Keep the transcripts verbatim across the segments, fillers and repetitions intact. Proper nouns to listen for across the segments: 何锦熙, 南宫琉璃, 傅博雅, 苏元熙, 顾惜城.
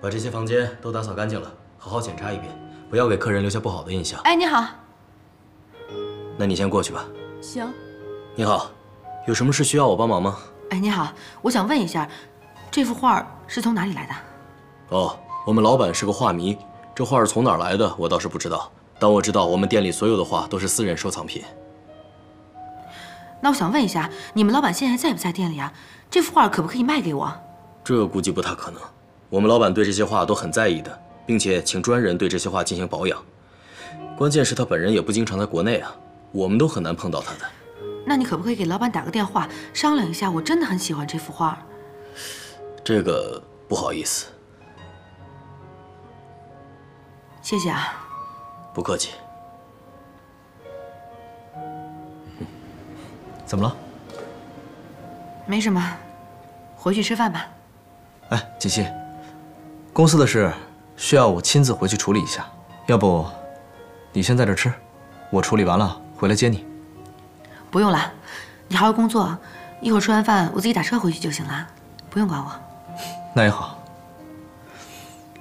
把这些房间都打扫干净了，好好检查一遍，不要给客人留下不好的印象。哎，你好。那你先过去吧。行。你好，有什么事需要我帮忙吗？哎，你好，我想问一下，这幅画是从哪里来的？哦，我们老板是个画迷，这画是从哪儿来的，我倒是不知道。但我知道我们店里所有的画都是私人收藏品。那我想问一下，你们老板现在在不在店里啊？这幅画可不可以卖给我？这估计不太可能。 我们老板对这些画都很在意的，并且请专人对这些画进行保养。关键是他本人也不经常在国内啊，我们都很难碰到他的。那你可不可以给老板打个电话商量一下？我真的很喜欢这幅画。这个不好意思。谢谢啊。不客气。怎么了？没什么，回去吃饭吧。哎，锦溪。 公司的事需要我亲自回去处理一下，要不你先在这吃，我处理完了回来接你。不用了，你好好工作，一会儿吃完饭我自己打车回去就行了，不用管我。那也好，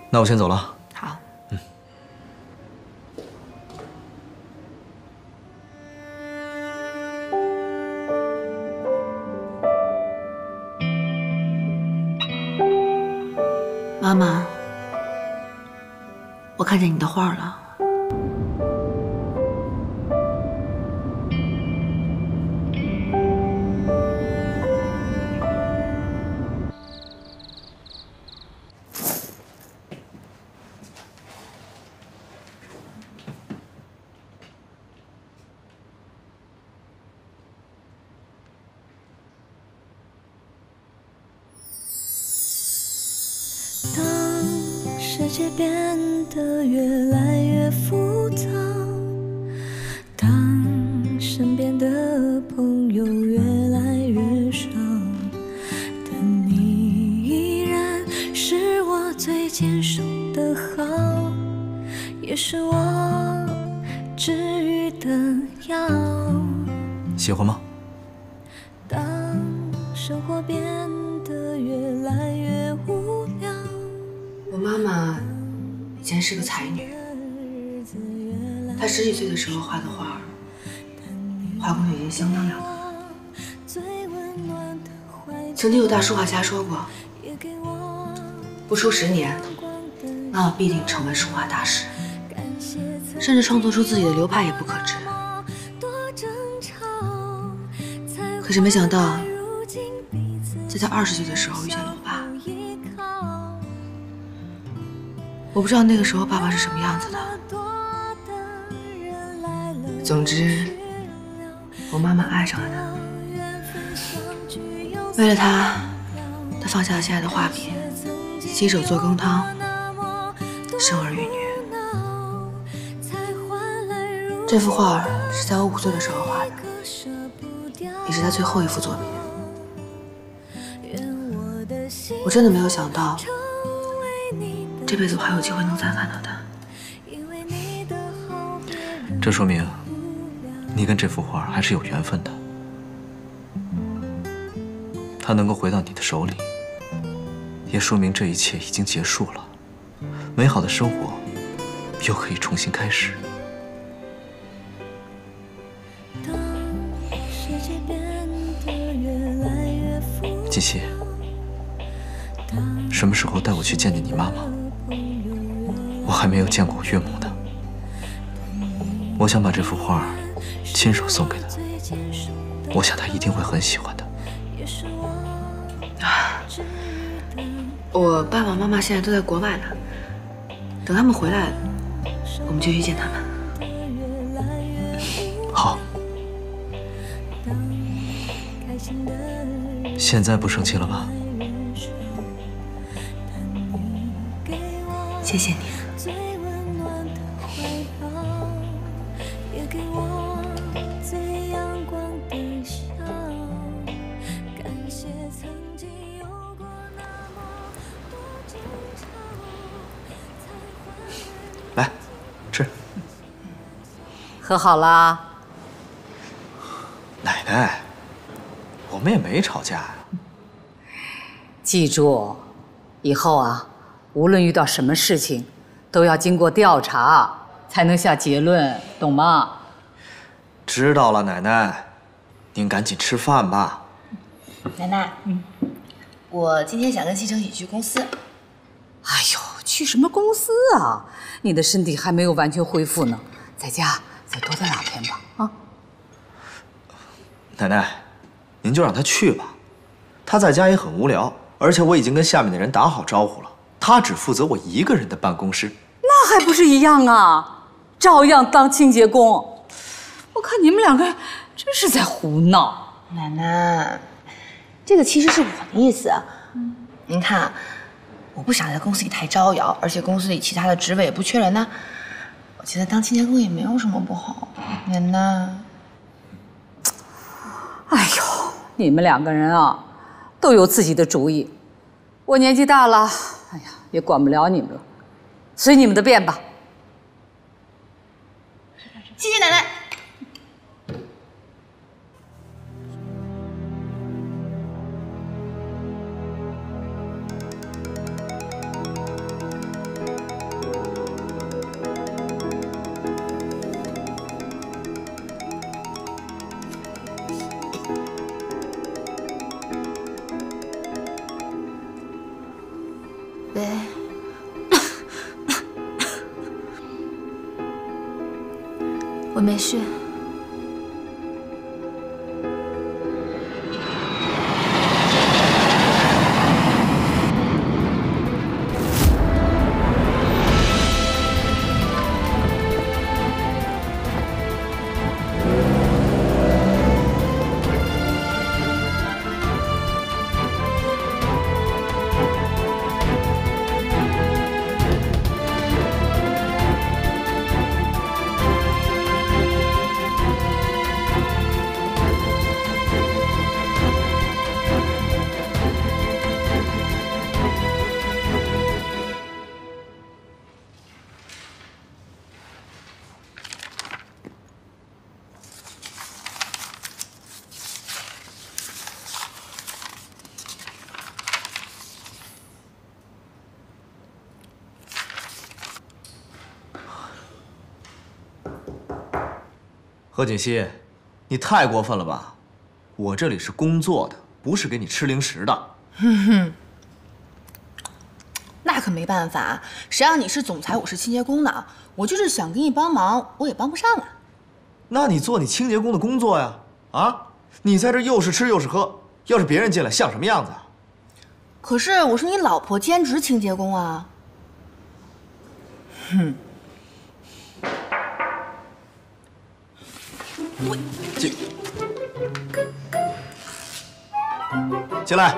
那我先走了。好，嗯。妈妈。 我看见你的画了，当世界变得越来越复杂，当身边的朋友越来越少，但你依然是我最坚守的好，也是我治愈的药。喜欢吗？当生活变得越来越无聊，我妈妈。 以前是个才女，她十几岁的时候画的画，画工就已经相当了得了。曾经有大书画家说过，不出十年，妈妈必定成为书画大师，甚至创作出自己的流派也不可知。可是没想到，在她二十岁的时候遇见了我爸。 我不知道那个时候爸爸是什么样子的。总之，我妈妈爱上了他。为了他，她放下了心爱的画笔，洗手做羹汤，生儿育女。这幅画是在我五岁的时候画的，也是她最后一幅作品。我真的没有想到。 这辈子我还有机会能再看到他，这说明你跟这幅画还是有缘分的。它能够回到你的手里，也说明这一切已经结束了，美好的生活又可以重新开始。锦溪，什么时候带我去见见你妈妈？ 我还没有见过我岳母呢，我想把这幅画亲手送给她，我想她一定会很喜欢的。我爸爸妈妈现在都在国外呢，等他们回来，我们就去见他们。好，现在不生气了吧？谢谢你。 来，吃。喝好了。奶奶，我们也没吵架呀。记住，以后啊。无论遇到什么事情，都要经过调查才能下结论，懂吗？知道了，奶奶，您赶紧吃饭吧。奶奶，嗯，我今天想跟西城一起去公司。哎呦，去什么公司啊？你的身体还没有完全恢复呢，在家再多待两天吧。啊，奶奶，您就让他去吧，他在家也很无聊。 而且我已经跟下面的人打好招呼了，他只负责我一个人的办公室，那还不是一样啊？照样当清洁工。我看你们两个真是在胡闹。奶奶，这个其实是我的意思。嗯，您看，我不想在公司里太招摇，而且公司里其他的职位也不缺人呢。我觉得当清洁工也没有什么不好。奶奶，哎呦，你们两个人啊！ 都有自己的主意，我年纪大了，哎呀，也管不了你们了，随你们的便吧。谢谢奶奶。我没事。何锦熙，你太过分了吧！我这里是工作的，不是给你吃零食的。哼哼，那可没办法，谁让你是总裁，我是清洁工呢？我就是想给你帮忙，我也帮不上啊。那你做你清洁工的工作呀！啊，你在这又是吃又是喝，要是别人进来，像什么样子啊？可是我是你老婆兼职清洁工啊。哼。 我进进来。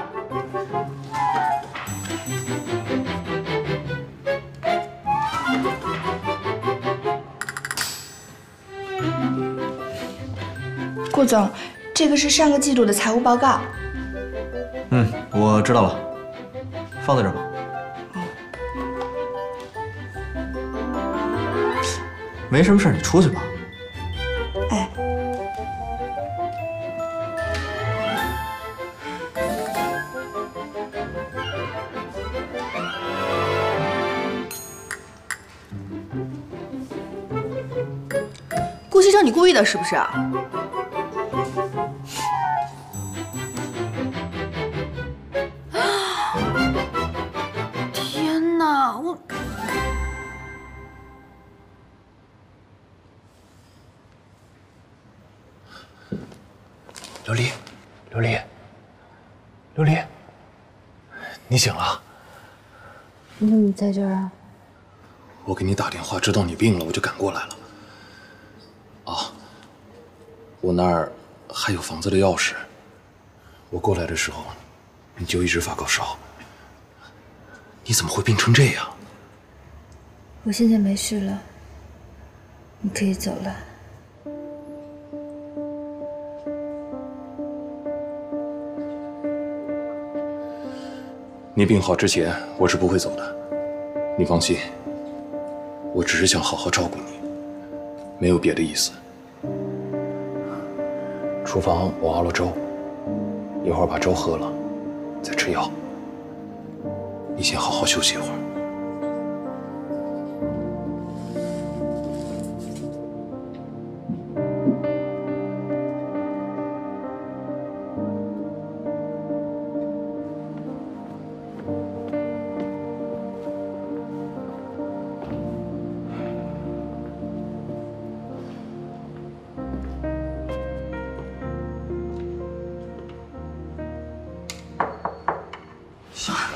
顾总，这个是上个季度的财务报告。嗯，我知道了，放在这儿吧。没什么事，你出去吧。 你故意的，是不是啊？天哪，我琉璃，琉璃，琉璃，你醒了？你怎么在这儿啊？我给你打电话，知道你病了，我就赶过来了。 啊，我那儿还有房子的钥匙。我过来的时候，你就一直发高烧。你怎么会病成这样？我现在没事了，你可以走了。你病好之前，我是不会走的，你放心。我只是想好好照顾你。 没有别的意思。厨房我熬了粥，一会儿把粥喝了，再吃药。你先好好休息一会儿。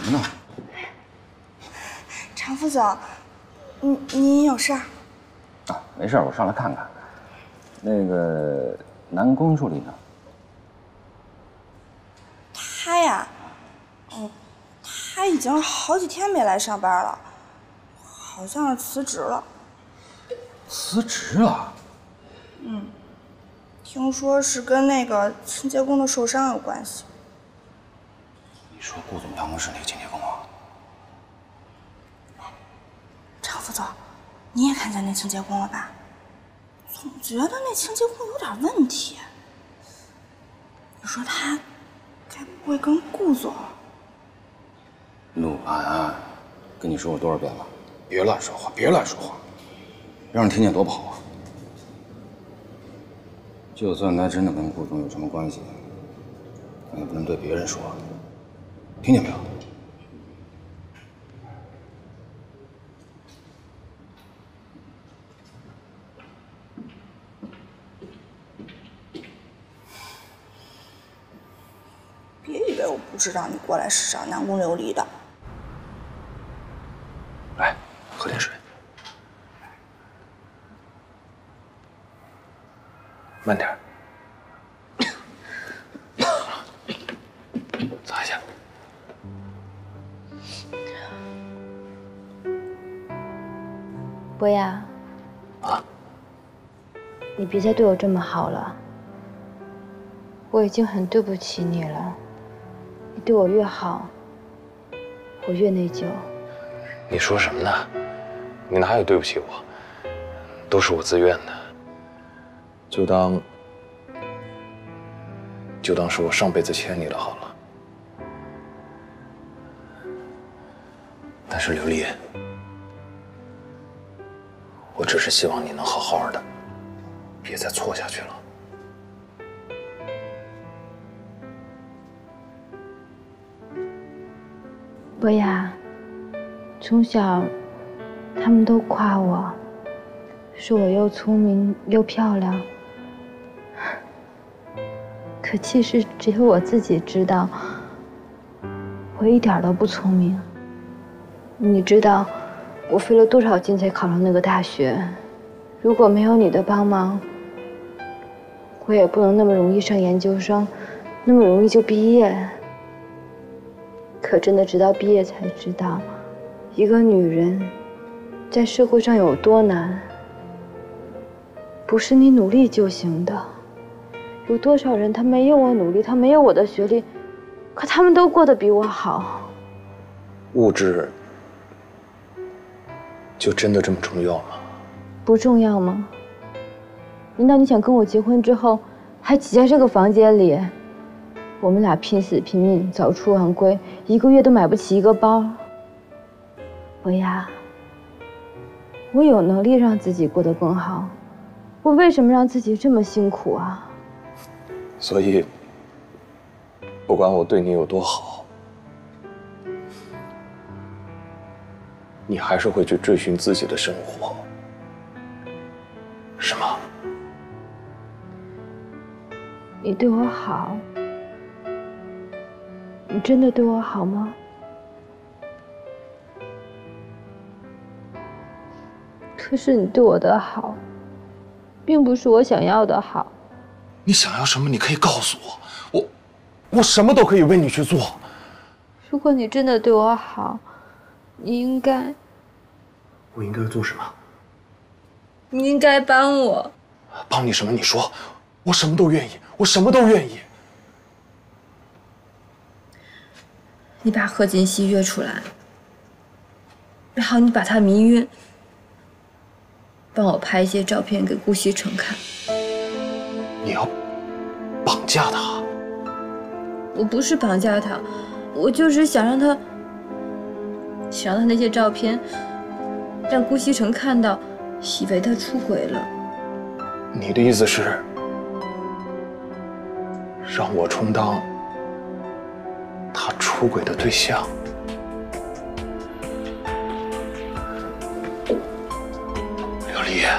么呢？常副总，您您有事儿？啊，没事，我上来看看。那个南宫助理呢？他呀，嗯，他已经好几天没来上班了，好像是辞职了。辞职了？嗯。 听说是跟那个清洁工的受伤有关系。你说顾总办公室那个清洁工吗？哎，常副总，你也看见那清洁工了吧？总觉得那清洁工有点问题。你说他该不会跟顾总……陆安安，跟你说过多少遍了，别乱说话，别乱说话，让人听见多不好啊！ 就算他真的跟顾总有什么关系，咱也不能对别人说，听见没有？别以为我不知道你过来是找南宫琉璃的。来，喝点水。 慢点，擦一下。博雅，啊，你别再对我这么好了，我已经很对不起你了。你对我越好，我越内疚。你说什么呢？你哪有对不起我？都是我自愿的。 就当，就当是我上辈子欠你的好了。但是琉璃，我只是希望你能好好的，别再错下去了。博雅，从小他们都夸我，说我又聪明又漂亮。 可其实只有我自己知道，我一点都不聪明。你知道，我费了多少劲才考上那个大学，如果没有你的帮忙，我也不能那么容易上研究生，那么容易就毕业。可真的直到毕业才知道，一个女人在社会上有多难，不是你努力就行的。 有多少人他没有我努力，他没有我的学历，可他们都过得比我好。物质就真的这么重要吗？不重要吗？难道你想跟我结婚之后，还挤在这个房间里，我们俩拼死拼命，早出晚归，一个月都买不起一个包？博雅，我有能力让自己过得更好，我为什么让自己这么辛苦啊？ 所以，不管我对你有多好，你还是会去追寻自己的生活，是吗？你对我好，你真的对我好吗？可是你对我的好，并不是我想要的好。 你想要什么？你可以告诉我，我，我什么都可以为你去做。如果你真的对我好，你应该……我应该做什么？你应该帮我。帮你什么？你说，我什么都愿意，我什么都愿意。你把贺锦熙约出来，然后你把他迷晕，帮我拍一些照片给顾惜城看。 你要绑架他？我不是绑架他，我就是想让他，想让他那些照片让顾惜城看到，以为他出轨了。你的意思是让我充当他出轨的对象？琉璃，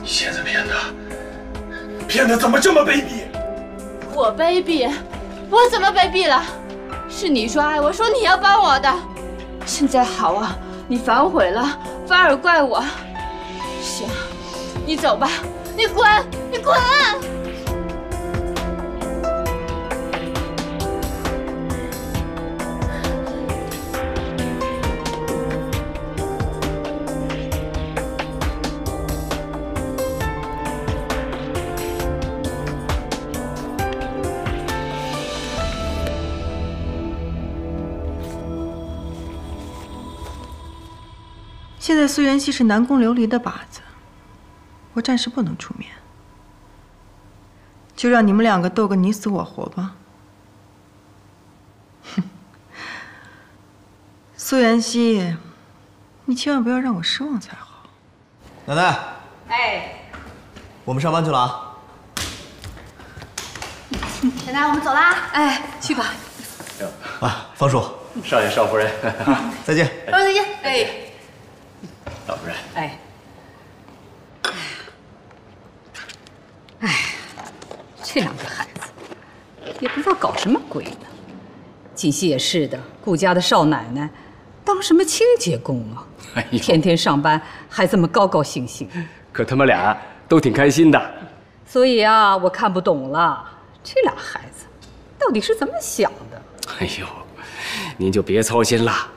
你现在骗他。 骗的怎么这么卑鄙？我卑鄙？我怎么卑鄙了？是你说爱我，说你要帮我的。现在好啊，你反悔了，反而怪我。行，你走吧，你滚，你滚！ 现在苏元熙是南宫琉璃的靶子，我暂时不能出面，就让你们两个斗个你死我活吧。哼，苏元熙，你千万不要让我失望才好。奶奶，哎，我们上班去了啊。奶奶，我们走啦。哎，去吧。啊，方叔，少爷、少夫人，再见。夫人再见。哎。 老夫人，哎，哎呀，这两个孩子也不知道搞什么鬼呢。锦溪也是的，顾家的少奶奶，当什么清洁工啊？哎呦，天天上班还这么高高兴兴。可他们俩都挺开心的。所以啊，我看不懂了，这俩孩子到底是怎么想的？哎呦，您就别操心了。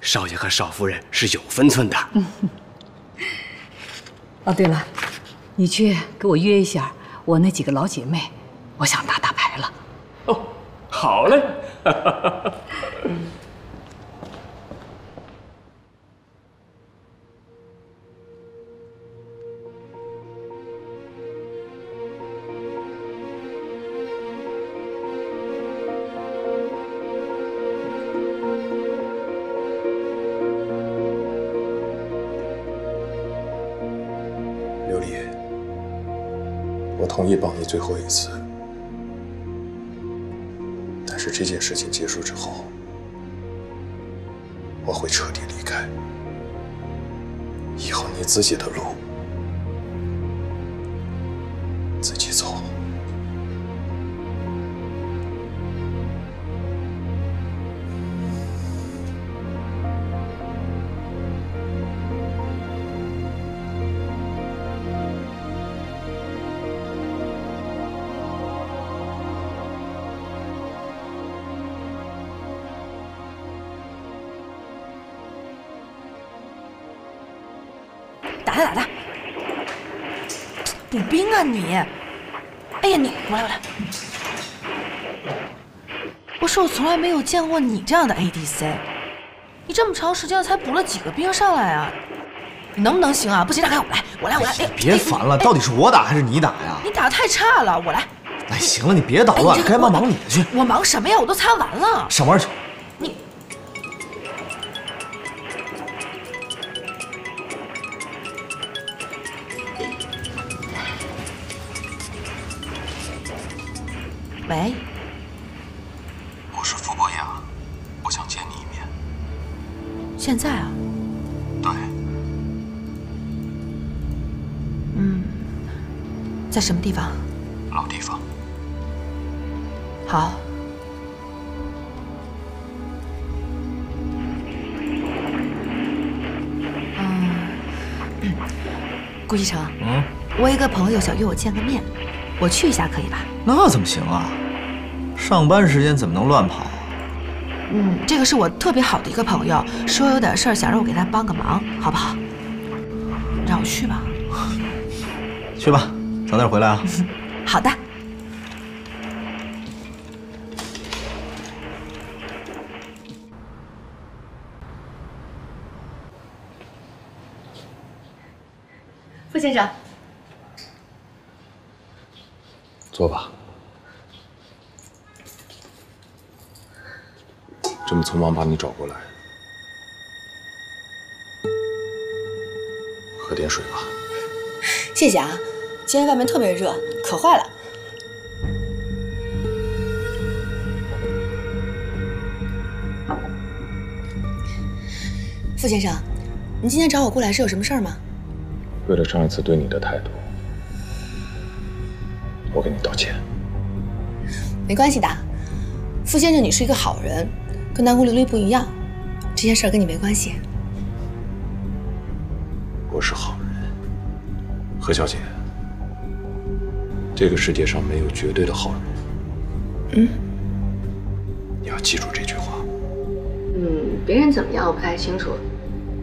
少爷和少夫人是有分寸的。哦，对了，你去给我约一下我那几个老姐妹，我想打打牌了。哦，好嘞。同意帮你最后一次，但是这件事情结束之后，我会彻底离开。以后你自己的路，自己走。补兵啊你！哎呀你，我来我来！不是我从来没有见过你这样的 A D C， 你这么长时间才补了几个兵上来啊？你能不能行啊？不行让开我来，我来我来！哎，别烦了，到底是我打还是你打呀？你打的太差了，我来。哎，行了，你别捣乱，该忙忙你的去。我忙什么呀？我都擦完了。上班去。你。 喂，我是傅博雅，我想见你一面。现在啊？对。嗯，在什么地方？老地方。好。 嗯，顾医生，嗯，我一个朋友想约我见个面，我去一下可以吧？那怎么行啊？ 上班时间怎么能乱跑？嗯，这个是我特别好的一个朋友，说有点事儿想让我给他帮个忙，好不好？让我去吧。去吧，早点回来啊。好的。傅先生，坐吧。 这么匆忙把你找过来，喝点水吧。谢谢啊，今天外面特别热，渴坏了。傅先生，你今天找我过来是有什么事儿吗？为了上一次对你的态度，我给你道歉。没关系的，傅先生，你是一个好人。跟南宫琉璃不一样，这件事跟你没关系。我是好人，何小姐，这个世界上没有绝对的好人。嗯，你要记住这句话。嗯，别人怎么样我不太清楚，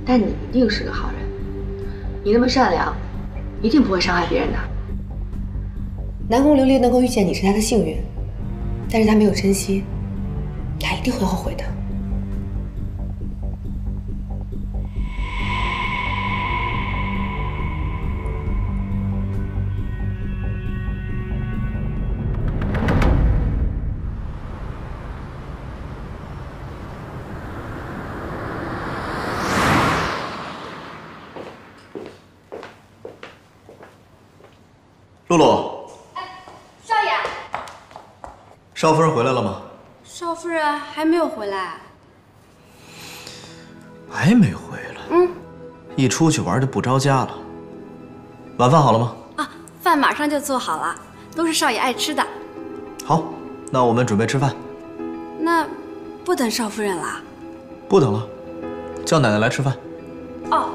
但你一定是个好人。你那么善良，一定不会伤害别人的。 南宫琉璃能够遇见你是她的幸运，但是她没有珍惜，她一定会后悔的。露露。 少夫人回来了吗？少夫人还没有回来、啊，还没回来。嗯，一出去玩就不着家了。晚饭好了吗？啊，饭马上就做好了，都是少爷爱吃的。好，那我们准备吃饭。那不等少夫人了？不等了，叫奶奶来吃饭。哦。